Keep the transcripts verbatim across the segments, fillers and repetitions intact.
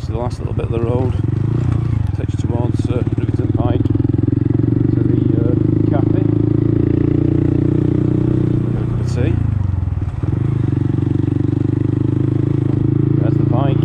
this is the last little bit of the road, takes you towards uh, Rivington Pike, to the uh, cafe. Have a cup of tea. There's the Pike.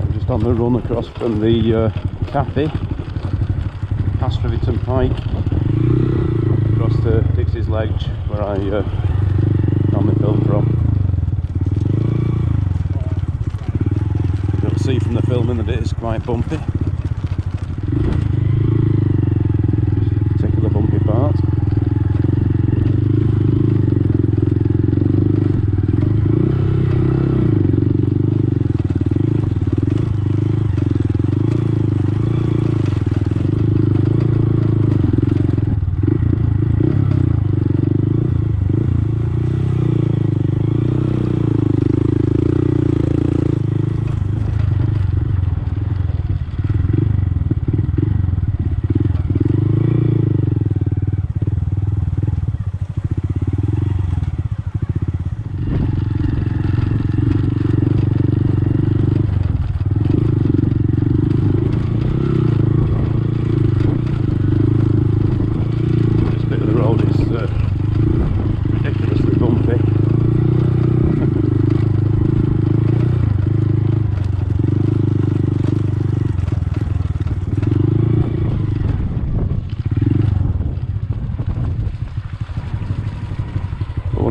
I'm just on the run across from the uh, cafe, past Rivington Pike, across to Dixie's Ledge, where I uh, normally film from. You'll see from the filming that it is quite bumpy.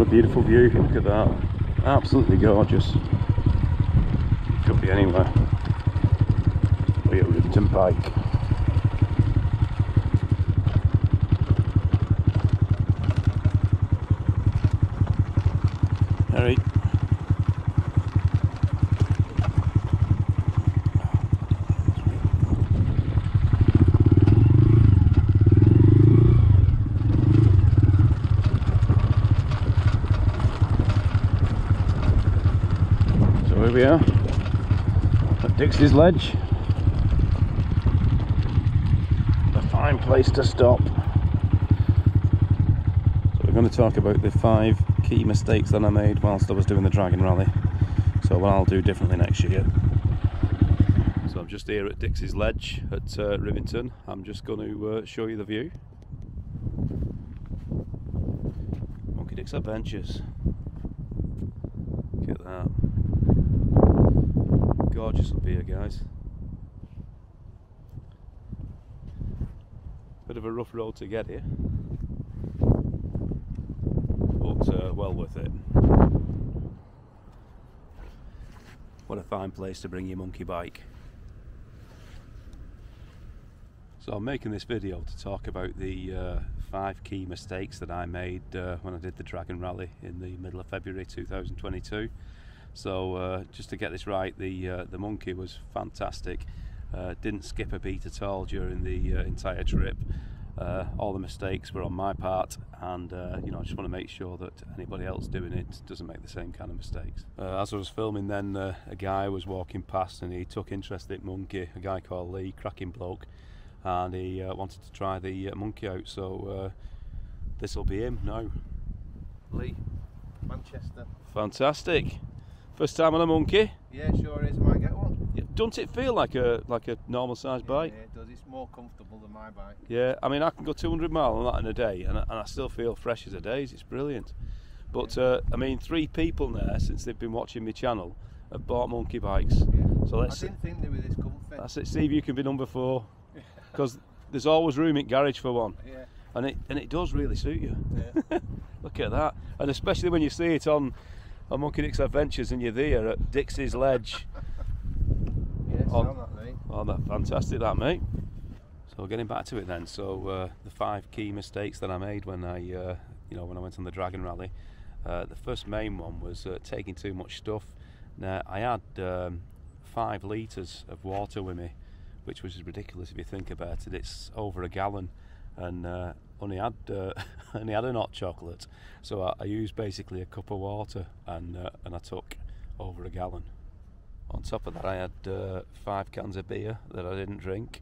Beautiful view, look at that, absolutely gorgeous. Could be anywhere. We're at Rivington Pike. Alright. We are at Dixie's Ledge, a fine place to stop. So we're going to talk about the five key mistakes that I made whilst I was doing the Dragon Rally, so what I'll do differently next year. So I'm just here at Dixie's Ledge at uh, Rivington. I'm just going to uh, show you the view. Monkey Dix Adventures, look at that. Gorgeous up here, guys. Bit of a rough road to get here, but uh, well worth it. What a fine place to bring your monkey bike. So I'm making this video to talk about the uh, five key mistakes that I made uh, when I did the Dragon Rally in the middle of February two thousand twenty-two. So uh, just to get this right, the uh, the monkey was fantastic. Uh, didn't skip a beat at all during the uh, entire trip. Uh, all the mistakes were on my part, and uh, you know, I just want to make sure that anybody else doing it doesn't make the same kind of mistakes. Uh, as I was filming, then uh, a guy was walking past and he took interest in monkey. A guy called Lee, cracking bloke, and he uh, wanted to try the uh, monkey out. So uh, this will be him now. Lee, Manchester. Fantastic. First time on a monkey? Yeah, sure is. I might get one. Yeah, don't it feel like a like a normal sized yeah, bike? Yeah, it does. It's more comfortable than my bike. Yeah, I mean, I can go two hundred miles on that in a day, and I, and I still feel fresh as a daisy. It's brilliant. But yeah. uh, I mean, three people there since they've been watching my channel have bought monkey bikes. Yeah. So let's. I didn't think they were this comfy. That's it. Steve, you can be number four, because there's always room in garage for one. Yeah. And it and it does really suit you. Yeah. Look at that, and especially when you see it on. on Monkey Dix Adventures, and you're there at Dixie's Ledge. Yes, on, on that, mate. Oh, that's fantastic, that, mate. So getting back to it then, so uh, the five key mistakes that I made when I, uh, you know, when I went on the Dragon Rally. Uh, the first main one was uh, taking too much stuff. Now I had um, five litres of water with me, which was ridiculous if you think about it. It's over a gallon, and uh, only had uh, only had a hot chocolate. So I, I used basically a cup of water, and uh, and I took over a gallon. On top of that, I had uh, five cans of beer that I didn't drink.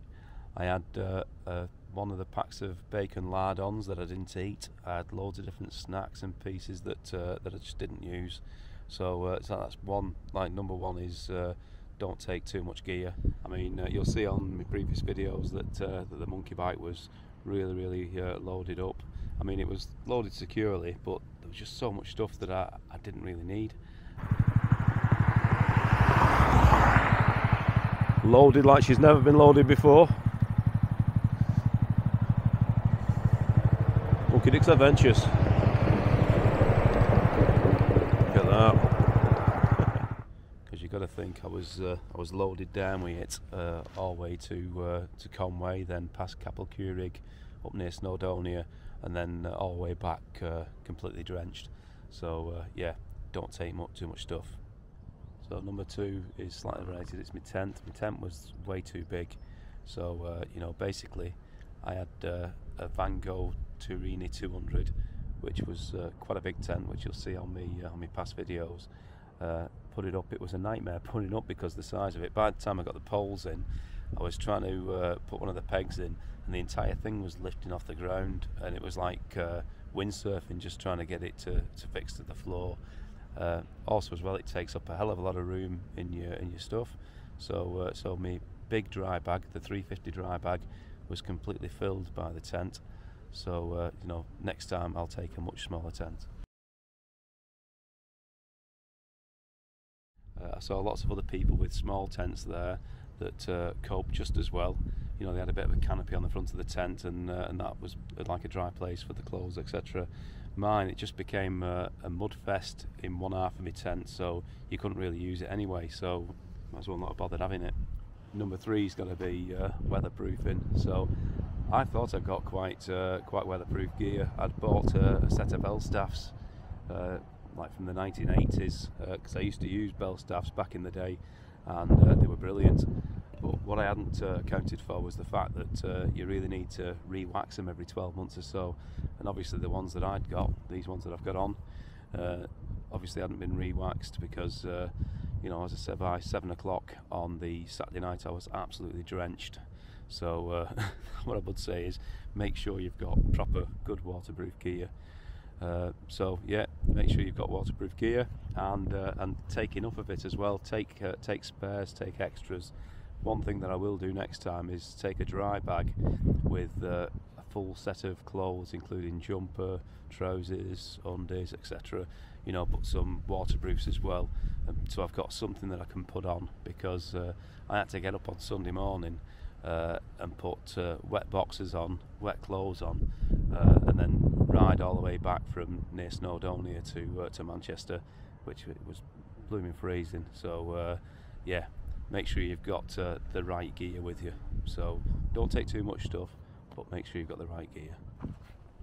I had uh, uh, one of the packs of bacon lardons that I didn't eat. I had loads of different snacks and pieces that uh, that I just didn't use. So, uh, so that's one. Like number one is uh, don't take too much gear. I mean, uh, you'll see on my previous videos that uh, that the monkey bike was really, really uh, loaded up. I mean, it was loaded securely, but there was just so much stuff that I, I didn't really need. Loaded like she's never been loaded before. Monkey Dix Adventures. Look at that. Because you've got to think I was uh, I was loaded down with it uh, all the way to uh, to Conway, then past Capel Curig, up near Snowdonia, and then uh, all the way back uh, completely drenched. So uh, yeah, don't take much too much stuff. So number two is slightly related. It's my tent. My tent was way too big. So uh, you know, basically, I had uh, a Van Gogh Turini two hundred, which was uh, quite a big tent, which you'll see on me uh, on my past videos. Uh, put it up. It was a nightmare putting it up because of the size of it. By the time I got the poles in, I was trying to uh, put one of the pegs in, and the entire thing was lifting off the ground, and it was like uh, windsurfing, just trying to get it to to fix to the floor. Uh, also, as well, it takes up a hell of a lot of room in your in your stuff. So, uh, so my big dry bag, the three fifty dry bag, was completely filled by the tent. So, uh, you know, next time I'll take a much smaller tent. Uh, I saw lots of other people with small tents there that uh, coped just as well. You know, they had a bit of a canopy on the front of the tent, and uh, and that was like a dry place for the clothes, et cetera. Mine, it just became uh, a mud fest in one half of my tent, so you couldn't really use it anyway, so might as well not have bothered having it. Number three's got to be uh, weatherproofing. So I thought I've got quite uh, quite weatherproof gear. I'd bought uh, a set of Elstaffs, uh, like from the nineteen eighties, because uh, I used to use Elstaffs back in the day, and uh, they were brilliant. But what I hadn't uh, accounted for was the fact that uh, you really need to re-wax them every twelve months or so, and obviously the ones that I'd got, these ones that I've got on, uh, obviously hadn't been re-waxed because, uh, you know, as I said, by seven o'clock on the Saturday night I was absolutely drenched. So uh, what I would say is make sure you've got proper good waterproof gear. Uh, so yeah, make sure you've got waterproof gear, and uh, and take enough of it as well. Take uh, take spares, take extras. One thing that I will do next time is take a dry bag with uh, a full set of clothes, including jumper, trousers, undies, et cetera. You know, put some waterproofs as well, um, so I've got something that I can put on, because uh, I had to get up on Sunday morning uh, and put uh, wet boxers on, wet clothes on, uh, and then ride all the way back from near Snowdonia to uh, to Manchester, which was blooming freezing. So uh, yeah. Make sure you've got uh, the right gear with you. So don't take too much stuff, but make sure you've got the right gear.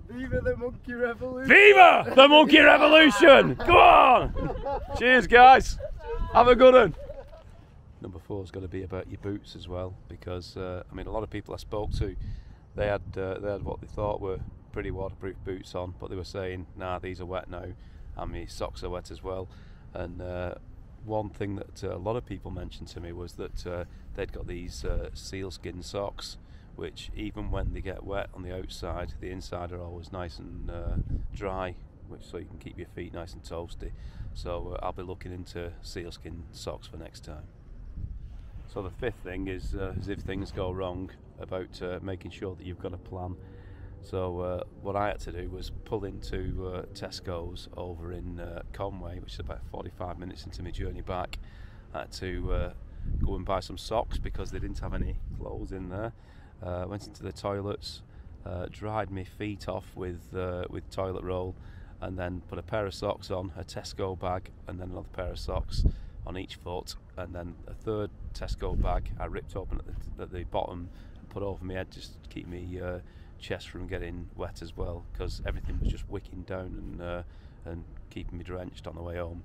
Viva the monkey revolution! Viva the monkey revolution! Come on! Cheers, guys. Have a good one. Number four has got to be about your boots as well, because uh, I mean, a lot of people I spoke to, they had uh, they had what they thought were pretty waterproof boots on, but they were saying, "Nah, these are wet now, and my socks are wet as well." And uh, one thing that uh, a lot of people mentioned to me was that uh, they'd got these uh, sealskin socks, which even when they get wet on the outside, the inside are always nice and uh, dry, which so you can keep your feet nice and toasty. So uh, I'll be looking into sealskin socks for next time. So the fifth thing is, uh, is if things go wrong, about uh, making sure that you've got a plan. So uh, what I had to do was pull into uh, Tesco's over in uh, Conway, which is about forty-five minutes into my journey back. I had to uh, go and buy some socks because they didn't have any clothes in there. Uh, went into the toilets, uh, dried my feet off with uh, with toilet roll, and then put a pair of socks on, a Tesco bag, and then another pair of socks on each foot, and then a third Tesco bag I ripped open at the, at the bottom, put over my head just to keep me uh, chest from getting wet as well, because everything was just wicking down and uh, and keeping me drenched on the way home.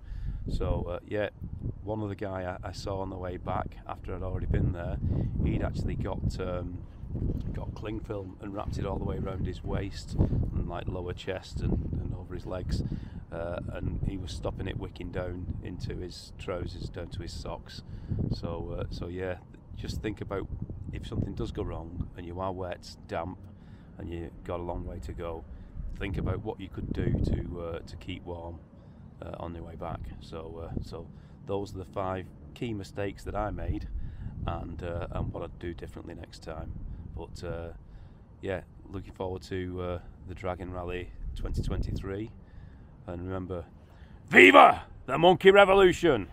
So uh, yeah, one other guy I, I saw on the way back after I'd already been there, he'd actually got um, got cling film and wrapped it all the way around his waist and like lower chest and, and over his legs, uh, and he was stopping it wicking down into his trousers, down to his socks. So uh, so yeah, just think about if something does go wrong and you are wet, damp, and you've got a long way to go, think about what you could do to uh, to keep warm uh, on your way back. So uh, so those are the five key mistakes that I made, and uh, and what I'd do differently next time. But uh, yeah, looking forward to uh, the Dragon Rally twenty twenty-three, and remember, Viva the Monkey Revolution!